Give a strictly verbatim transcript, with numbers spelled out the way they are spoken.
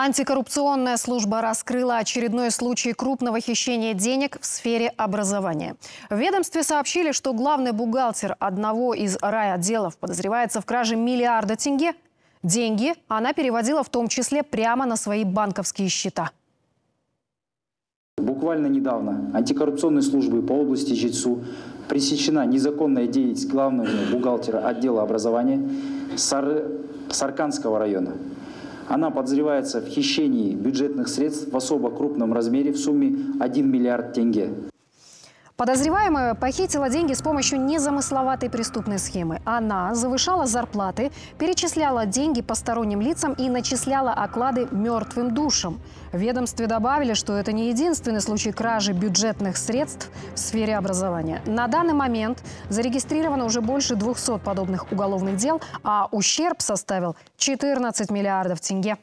Антикоррупционная служба раскрыла очередной случай крупного хищения денег в сфере образования. В ведомстве сообщили, что главный бухгалтер одного из райотделов подозревается в краже миллиарда тенге. Деньги она переводила в том числе прямо на свои банковские счета. Буквально недавно антикоррупционной службой по области ЖИЦУ пресечена незаконная деятельность главного бухгалтера отдела образования Сар... Сарканского района. Она подозревается в хищении бюджетных средств в особо крупном размере в сумме один миллиард тенге. Подозреваемая похитила деньги с помощью незамысловатой преступной схемы. Она завышала зарплаты, перечисляла деньги посторонним лицам и начисляла оклады мертвым душам. В ведомстве добавили, что это не единственный случай кражи бюджетных средств в сфере образования. На данный момент зарегистрировано уже больше двухсот подобных уголовных дел, а ущерб составил четырнадцать миллиардов тенге.